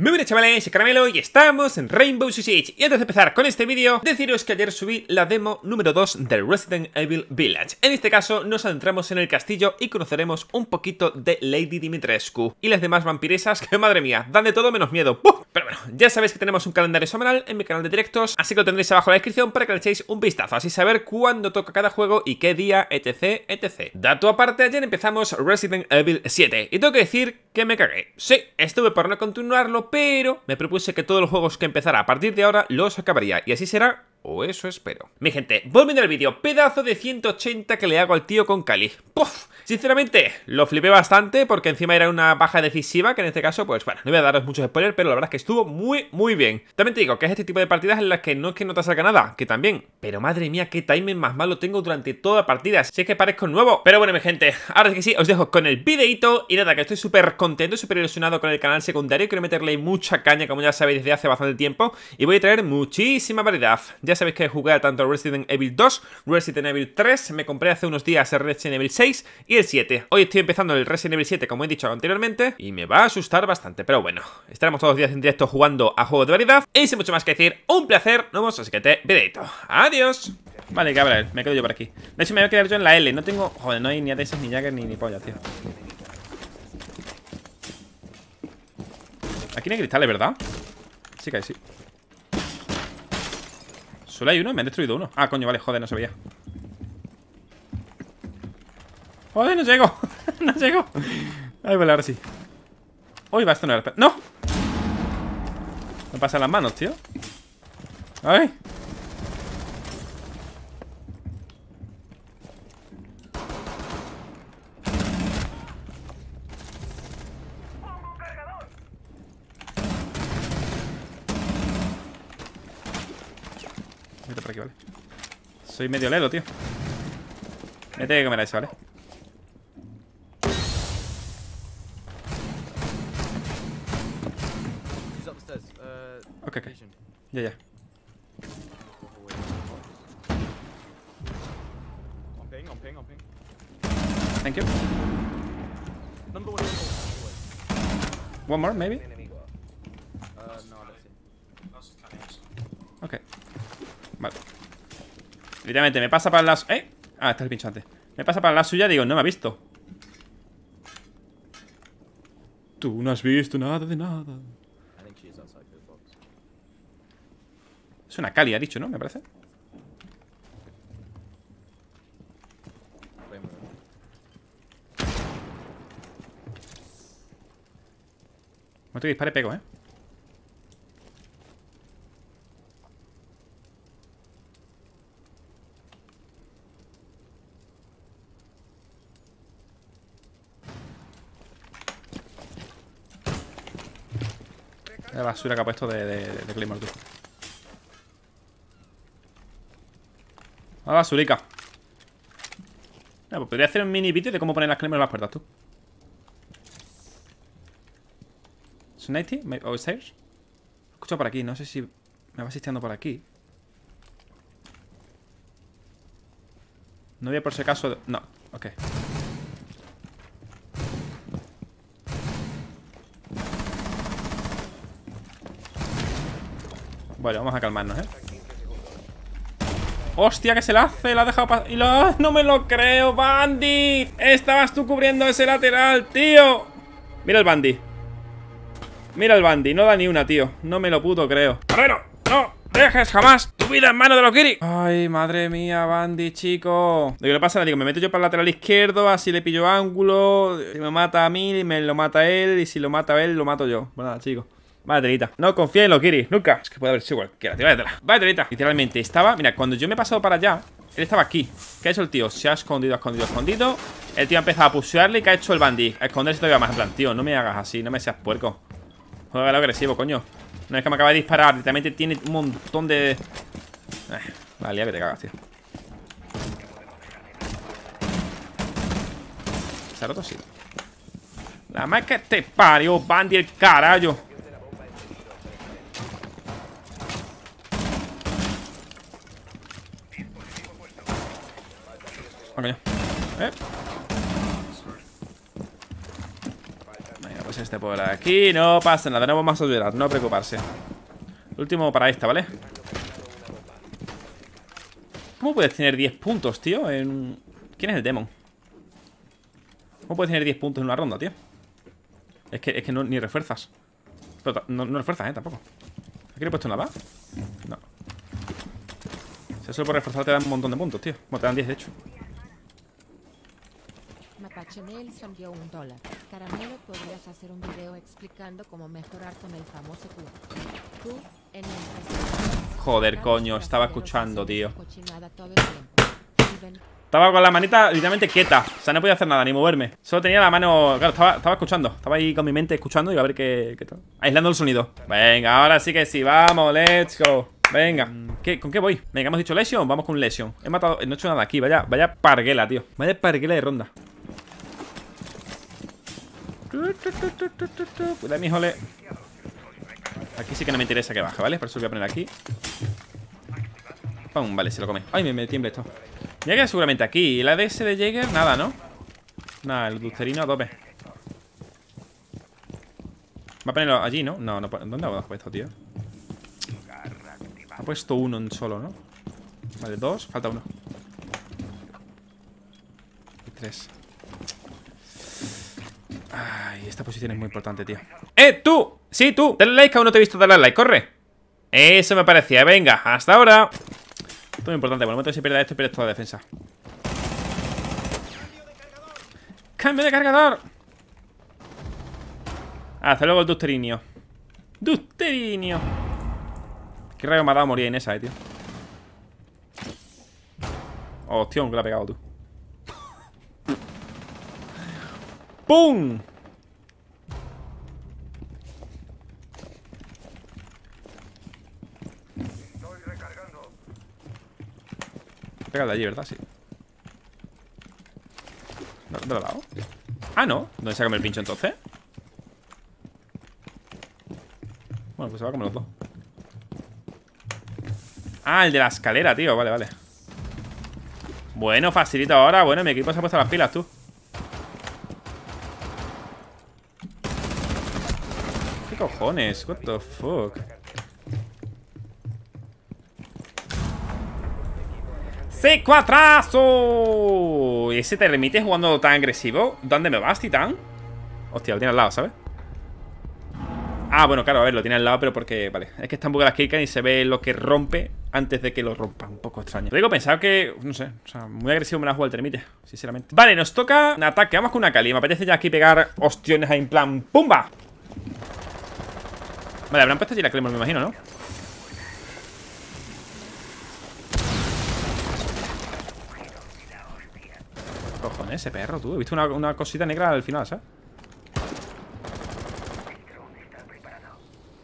Muy buenas chavales, soy Caramelo y estamos en Rainbow Six Siege. Y antes de empezar con este vídeo, deciros que ayer subí la demo número 2 de Resident Evil Village. En este caso nos adentramos en el castillo y conoceremos un poquito de Lady Dimitrescu y las demás vampiresas que, madre mía, dan de todo menos miedo. ¡Buf! Pero bueno, ya sabéis que tenemos un calendario semanal en mi canal de directos, así que lo tendréis abajo en la descripción para que le echéis un vistazo, así saber cuándo toca cada juego y qué día, etc, etc. Dato aparte, ayer empezamos Resident Evil 7 y tengo que decir que me cagué. Sí, estuve por no continuarlo, pero me propuse que todos los juegos que empezara a partir de ahora los acabaría, y así será, o eso espero. Mi gente, volviendo al vídeo, pedazo de 180 que le hago al tío con Kali. ¡Puf! Sinceramente, lo flipé bastante porque encima era una baja decisiva, que en este caso, pues bueno, no voy a daros muchos spoilers, pero la verdad es que estuvo muy, muy bien. También te digo que es este tipo de partidas en las que no es que no te salga nada, que también. Pero madre mía, qué timing más malo tengo durante toda partida, si es que parezco nuevo. Pero bueno, mi gente, ahora que sí, os dejo con el videito y nada, que estoy súper contento, súper ilusionado con el canal secundario. Quiero meterle mucha caña, como ya sabéis, desde hace bastante tiempo, y voy a traer muchísima variedad. Ya sabéis que he jugado tanto Resident Evil 2, Resident Evil 3, me compré hace unos días el Resident Evil 6 y el 7. Hoy estoy empezando el Resident Evil 7, como he dicho anteriormente, y me va a asustar bastante, pero bueno, estaremos todos los días en directo jugando a juegos de variedad, y sin mucho más que decir, un placer, nos vemos en el siguiente videito. ¡Adiós! Vale, cabrón, me quedo yo por aquí. De hecho me voy a quedar yo en la L, no tengo... Joder, no hay ni ADS, ni Jäger, ni polla, tío. Aquí no hay cristales, ¿verdad? Sí que hay, sí. Solo hay uno, me han destruido uno. Ah, coño, vale, joder, no se veía. Joder, no llego. No llego. Ay, vale, ahora sí. Uy, va a estar... ¡No! Me pasan las manos, tío. Ay. Por aquí, vale. Soy medio lelo, tío. Me tengo que comer a eso, ¿vale? Ok. Ya. On ping. Thank you. One more, maybe? No, that's it. Ok. Vale. Literalmente me pasa para la suya. ¿Eh? Ah, está el pincho antes. Me pasa para la suya, digo, no me ha visto. Tú no has visto nada de nada. Es una Kali, ha dicho, ¿no? Me parece. No te dispare, pego, ¿eh? La basura que ha puesto de Claymore, tú. A la basurica. Pues podría hacer un mini vídeo de cómo poner las Claymore en las puertas, tú. ¿Snighty? ¿O Stairs? Escucho por aquí, no sé si me va asistiendo por aquí. No voy a por si acaso... No, ok. Vale, vamos a calmarnos, ¿eh? ¡Hostia, que se la hace! La ha dejado pasar... ¡No me lo creo, Bandit! ¡Estabas tú cubriendo ese lateral, tío! Mira el Bandit. Mira el Bandit. No da ni una, tío. No me lo puto creo. ¡Carrero! ¡No dejes jamás tu vida en manos de los Kiri! ¡Ay, madre mía, Bandit, chico! Lo que le pasa, digo, me meto yo para el lateral izquierdo, así le pillo ángulo. Si me mata a mí, me lo mata él. Y si lo mata él, lo mato yo. Bueno, nada, chico. Vale, telita. No confía en los Kiris, nunca. Es que puede haber sido cualquiera, tío. Vale, telita. Literalmente estaba... Mira, cuando yo me he pasado para allá, él estaba aquí. ¿Qué ha hecho el tío? Se ha escondido. El tío ha empezado a pushearle y ¿qué ha hecho el Bandit? A esconderse todavía más. En plan, tío, no me hagas así, no me seas puerco. Juega lo agresivo, coño. No es que me acaba de disparar. Literalmente tiene un montón de... Vale, ya que te cagas, tío. ¿Se ha roto? Sí. La más que te parió, Bandit, el carajo. Venga, pues este por aquí. No pasa nada, no vamos a durar, no preocuparse. El último para esta, ¿vale? ¿Cómo puedes tener 10 puntos, tío? ¿Quién es el demon? ¿Cómo puedes tener 10 puntos en una ronda, tío? Es que no, ni refuerzas. Pero no refuerzas, tampoco. ¿Aquí le he puesto nada? No. O sea, solo por reforzar te dan un montón de puntos, tío. Bueno, te dan 10, de hecho. Mapache Nels envió $1. Caramelo, podrías hacer un video explicando cómo mejorar con el famoso cubo. Joder, coño, estaba escuchando, tío. Estaba con la manita literalmente quieta. O sea, no podía hacer nada, ni moverme. Solo tenía la mano... Claro, estaba escuchando. Estaba ahí con mi mente escuchando y iba a ver qué tal. Aislando el sonido. Venga, ahora sí que sí. Vamos, let's go. Venga. ¿Con qué voy? Venga, hemos dicho Lesion. Vamos con Lesion. He matado... No he hecho nada aquí. Vaya parguela, tío. Vaya parguela de ronda. Cuidado, mi jole. Aquí sí que no me interesa que baje, ¿vale? Por eso lo voy a poner aquí. Pum, vale, se lo come. Ay, me tiembla esto. Jäger seguramente aquí. ¿Y la ADS de Jäger? Nada, ¿no? Nada, el Dusterino a tope. Va a ponerlo allí, ¿no? No, ¿dónde lo has puesto, tío? Ha puesto uno en solo, ¿no? Vale, dos. Falta uno. Y tres. Ay, esta posición es muy importante, tío. ¡Eh, tú! ¡Sí, tú! Dale like, que aún no te he visto darle like. ¡Corre! Eso me parecía. Venga, hasta ahora. Esto es muy importante. Por el momento, si pierdes esto, pierdes toda la defensa. ¡Cambio de cargador! Hasta luego el Dusterinio. ¡Dusterinio! Qué rayo me ha dado morir en esa, tío. Hostia, que la ha pegado tú. ¡Pum! Estoy recargando. Pega de allí, ¿verdad? Sí. ¿De otro lado? Ah, no. ¿Dónde se ha comido el pincho entonces? Bueno, pues se va a comer los dos. Ah, el de la escalera, tío. Vale, vale. Bueno, facilito ahora. Bueno, mi equipo se ha puesto las pilas, tú. Cojones, what the fuck. ¡C4azo! ¿Y ese te remite jugando tan agresivo? ¿Dónde me vas, titán? Hostia, lo tiene al lado, ¿sabes? Ah, bueno, claro, a ver, lo tiene al lado, pero porque... Vale, es que están bugadas las killcams y se ve lo que rompe antes de que lo rompa. Un poco extraño. Pero digo, pensaba que... No sé, o sea, muy agresivo me la juega el termite, sinceramente. Vale, nos toca un ataque. Vamos con una Kali. Me apetece ya aquí pegar ostiones ahí en plan... ¡Pumba! Vale, habrán puesto allí la Claymore, me imagino, ¿no? Cojones, ese perro, tú. He visto una cosita negra al final, ¿sabes?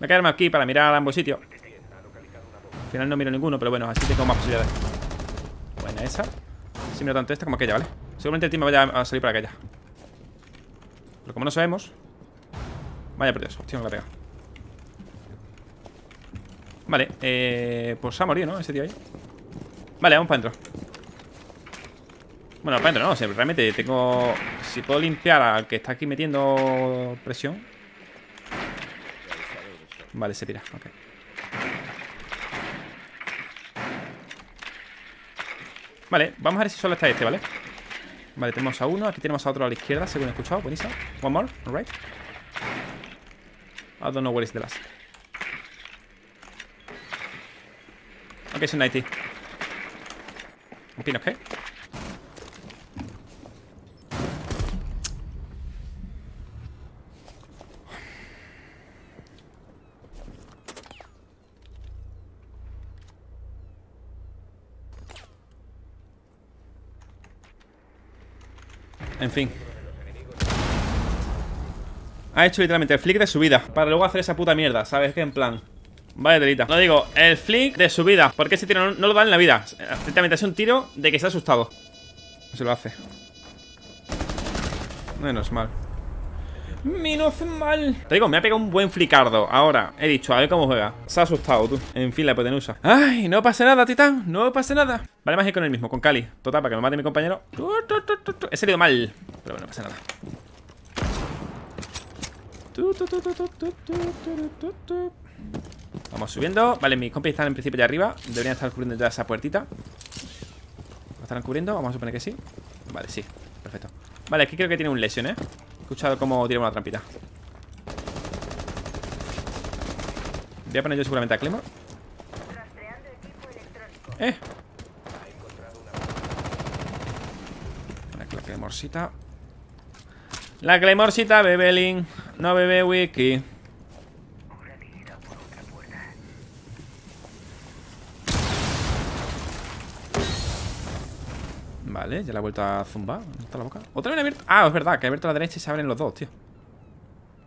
Voy a quedarme aquí para mirar a ambos sitios. Al final no miro ninguno, pero bueno, así tengo más posibilidades. Buena esa. Si miro tanto esta como aquella, ¿vale? Seguramente el team me vaya a salir para aquella. Pero como no sabemos... Vaya por Dios, hostia, me la pega. Vale, pues se ha morido, ¿no? Ese tío ahí. Vale, vamos para adentro. Bueno, para adentro no, o sea, realmente tengo... Si puedo limpiar al que está aquí metiendo presión. Vale, se pira, ok. Vale, vamos a ver si solo está este, ¿vale? Vale, tenemos a uno, aquí tenemos a otro a la izquierda, según he escuchado, buenísimo. One more, alright. I don't know where is the last. Ok, es un 90. Un pin, ok. En fin. Ha hecho literalmente el flick de su vida. Para luego hacer esa puta mierda, ¿sabes? Que en plan... Vaya telita. No digo, el flick de su vida. Porque ese tiro no lo da en la vida. Exactamente, es un tiro de que se ha asustado. Se lo hace. Menos mal. Menos mal. Te digo, me ha pegado un buen flicardo. Ahora, he dicho, a ver cómo juega. Se ha asustado, tú. En fin, la hipotenusa. Ay, no pasa nada, titán. No pasa nada. Vale, más que con el mismo, con Kali. Total, para que me mate mi compañero. He salido mal. Pero bueno, no pasa nada. Vamos subiendo. Vale, mis compis están en principio ya arriba. Deberían estar cubriendo ya esa puertita. ¿Lo estarán cubriendo? Vamos a suponer que sí. Vale, sí. Perfecto. Vale, aquí creo que tiene un lesión, ¿eh? He escuchado cómo tiramos la trampita. Voy a poner yo seguramente a Claymore. La Claymorecita. La Claymorecita, bebe Link. No bebe Wiki. Vale, ya la he vuelto a zumbar. ¿Dónde está la boca? Otra vez abierta. Ah, es verdad, que he abierto a la derecha y se abren los dos, tío.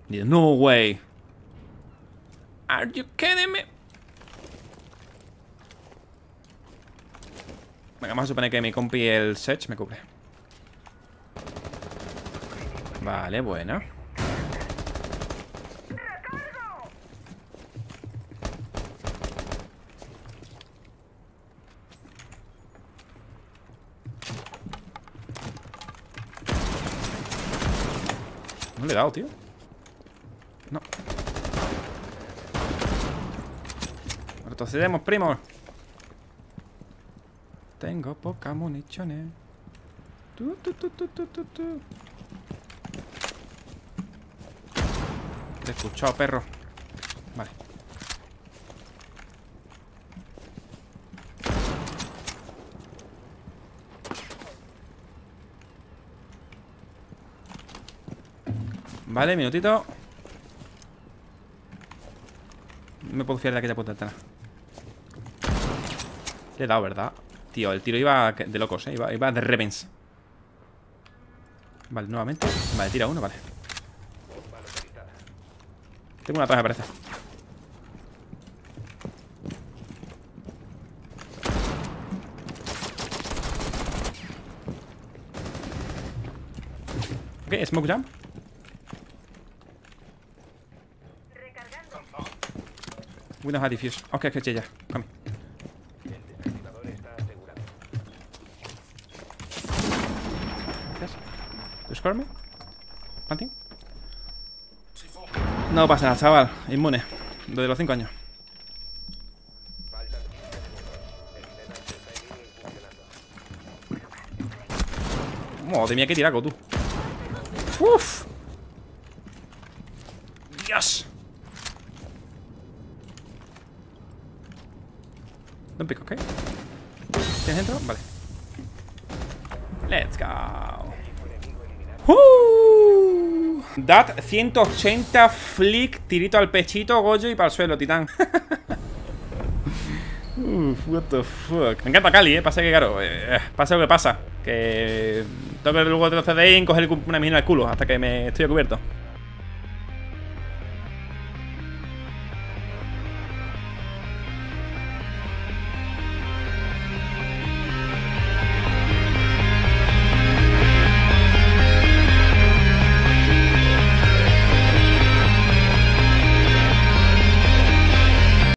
No way. Are you kidding me? Venga, vamos a suponer que mi compi el Sech me cubre. Vale, bueno. No le he dado, tío. No. Retrocedemos, primo. Tengo pocas municiones. Te he escuchado, perro. Vale. Vale, minutito. No me puedo fiar de aquella puta ventana. Le he dado, ¿verdad? Tío, el tiro iba de locos, ¿eh? Iba de revens. Vale, nuevamente. Vale, tira uno, vale. Tengo una paja, parece. Ok, smoke jump. We don't have defuse. Ok, ya. Come. ¿Escorme? ¿Panting? No pasa nada, chaval. Inmune. Desde los 5 años. Madre mía, qué tiraco, tú. Uff. Dios. Don pico, ¿ok? ¿Tienes dentro? Vale. Let's go. Dat 180 flick, tirito al pechito, Goyo y para el suelo, titán. What the fuck. Me encanta Kali, pasa que claro, pasa lo que pasa. Que tengo que luego de los CDI encoger una mina al culo hasta que me estoy cubierto.